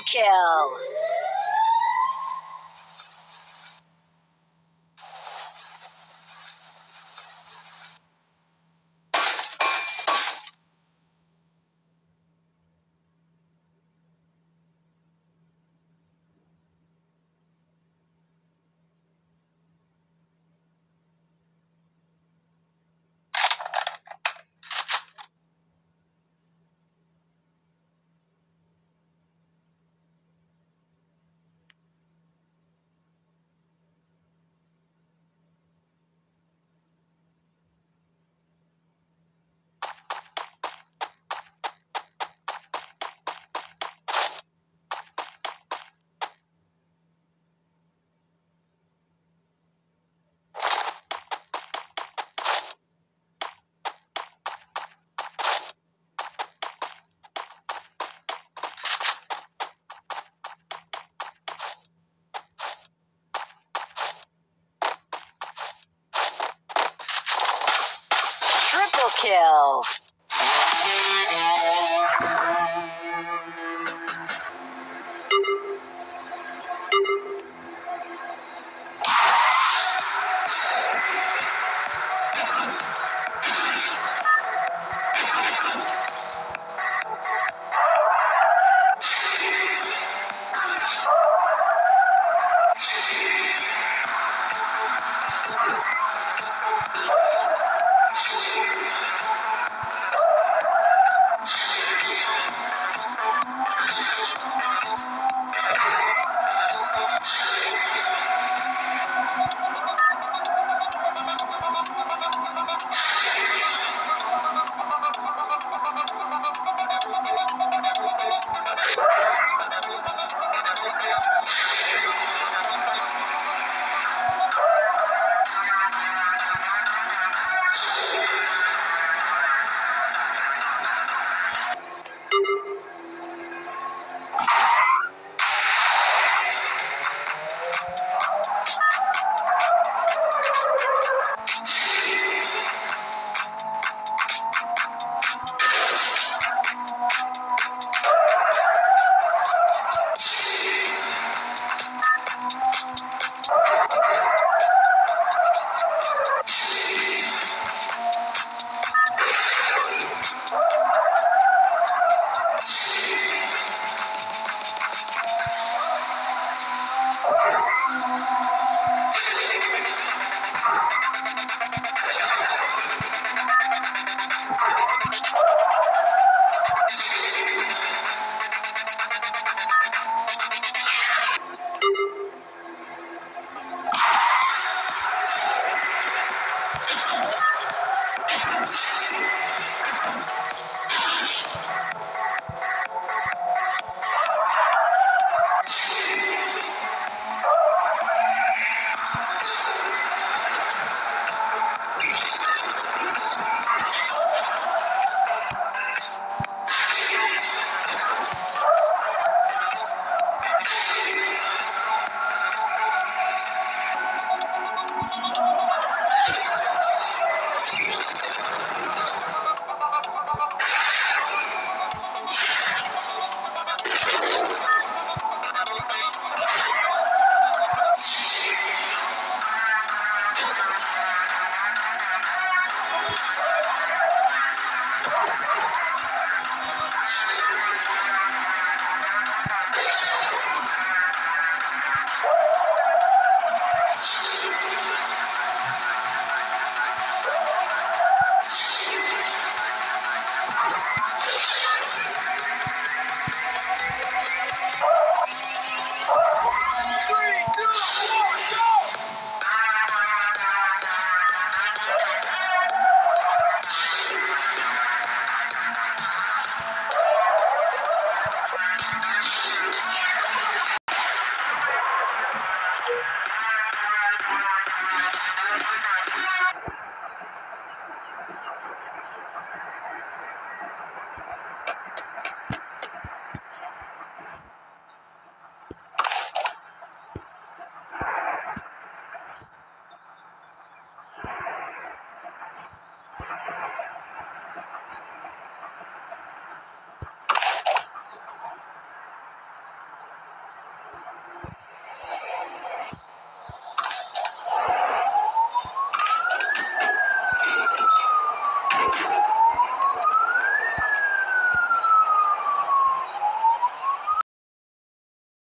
Double kill. Kill.